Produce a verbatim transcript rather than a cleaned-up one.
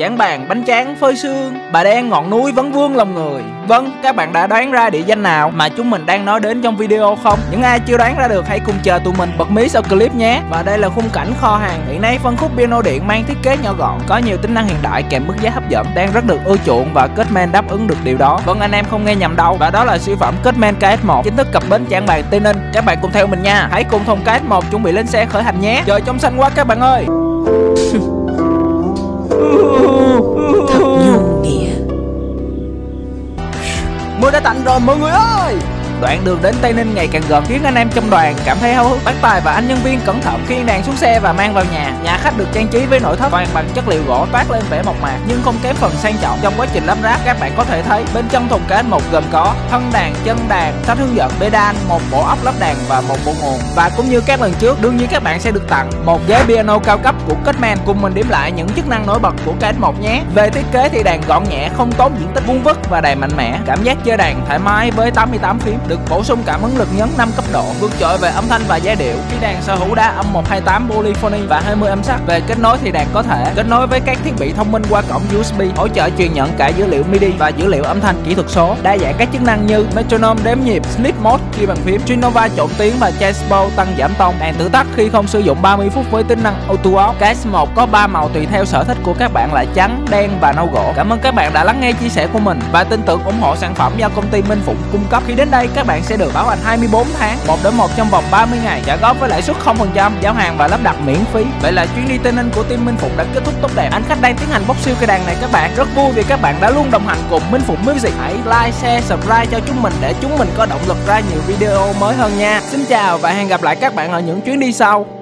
Trảng Bàng bánh tráng phơi sương, bà đen ngọn núi vẫn vương lòng người. Vâng, các bạn đã đoán ra địa danh nào mà chúng mình đang nói đến trong video không? Những ai chưa đoán ra được hãy cùng chờ tụi mình bật mí sau clip nhé. Và đây là khung cảnh kho hàng. Hiện nay phân khúc piano điện mang thiết kế nhỏ gọn, có nhiều tính năng hiện đại kèm mức giá hấp dẫn đang rất được ưa chuộng, và Kurtzman đáp ứng được điều đó. Vâng, anh em không nghe nhầm đâu. Và đó là siêu phẩm Kurtzman K S một chính thức cập bến Trảng Bàng, Tây Ninh. Các bạn cùng theo mình nha. Hãy cùng thùng K S một chuẩn bị lên xe khởi hành nhé. Trời trong xanh quá các bạn ơi. Thật vô nghĩa. Mưa đã tạnh rồi mọi người ơi. Đoạn đường đến Tây Ninh ngày càng gần khiến anh em trong đoàn cảm thấy háo hức. Bác Tài và anh nhân viên cẩn thận khi nàng xuống xe và mang vào nhà. Nhà khách được trang trí với nội thất toàn bằng chất liệu gỗ toát lên vẻ mộc mạc nhưng không kém phần sang trọng. Trong quá trình lắp ráp các bạn có thể thấy bên trong thùng K S một gồm có thân đàn, chân đàn, sách hướng dẫn, bê đan, một bộ ốc lắp đàn và một bộ nguồn. Và cũng như các lần trước, đương nhiên các bạn sẽ được tặng một ghế piano cao cấp của Kurtzman. Cùng mình điểm lại những chức năng nổi bật của K S một nhé. Về thiết kế thì đàn gọn nhẹ, không tốn diện tích vuông vức và đàn mạnh mẽ. Cảm giác chơi đàn thoải mái với tám mươi tám phím. Được bổ sung cảm ứng lực nhấn năm cấp độ, vượt trội về âm thanh và giai điệu. Khi đàn sở hữu đa âm một hai tám polyphony và hai mươi âm sắc. Về kết nối thì đàn có thể kết nối với các thiết bị thông minh qua cổng u ét bê, hỗ trợ truyền nhận cả dữ liệu MIDI và dữ liệu âm thanh kỹ thuật số. Đa dạng các chức năng như metronome đếm nhịp, sleep mode khi bàn phím, Trinova trộn tiếng và Chessboard tăng giảm tông. Đàn tự tắt khi không sử dụng ba mươi phút với tính năng auto off. K S một có ba màu tùy theo sở thích của các bạn là trắng, đen và nâu gỗ. Cảm ơn các bạn đã lắng nghe chia sẻ của mình và tin tưởng ủng hộ sản phẩm do công ty Minh Phụng cung cấp. Khi đến đây các bạn sẽ được bảo hành hai mươi bốn tháng, một đến một trong vòng ba mươi ngày, trả góp với lãi suất không phần trăm, giao hàng và lắp đặt miễn phí. Vậy là chuyến đi Tây Ninh của team Minh Phụng đã kết thúc tốt đẹp. Anh khách đang tiến hành bốc siêu cây đàn này các bạn. Rất vui vì các bạn đã luôn đồng hành cùng Minh Phụng Music. Hãy like, share, subscribe cho chúng mình để chúng mình có động lực ra nhiều video mới hơn nha. Xin chào và hẹn gặp lại các bạn ở những chuyến đi sau.